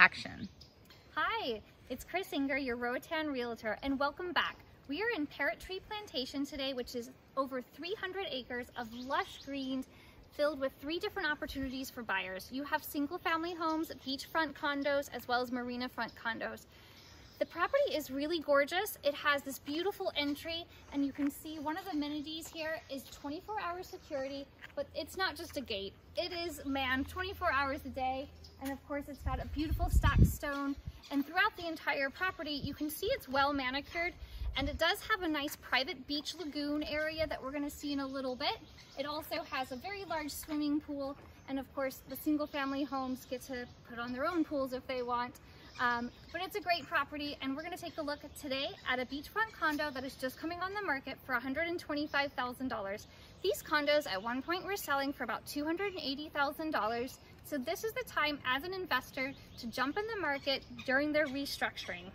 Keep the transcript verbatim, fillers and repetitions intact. action. Hi, it's Krystal Enger, your Roatan realtor, and welcome back. We are in Parrot Tree Plantation today, which is over three hundred acres of lush greens filled with three different opportunities for buyers. You have single family homes, beachfront condos, as well as marina front condos. The property is really gorgeous. It has this beautiful entry, and you can see one of the amenities here is twenty-four hour security, but it's not just a gate. It is manned twenty-four hours a day, and of course it's got a beautiful stack stone, and throughout the entire property you can see it's well manicured, and it does have a nice private beach lagoon area that we're going to see in a little bit. It also has a very large swimming pool, and of course the single family homes get to put on their own pools if they want. Um, but it's a great property, and we're going to take a look at today at a beachfront condo that is just coming on the market for one hundred twenty-five thousand dollars. These condos at one point were selling for about two hundred eighty thousand dollars, so this is the time as an investor to jump in the market during their restructuring.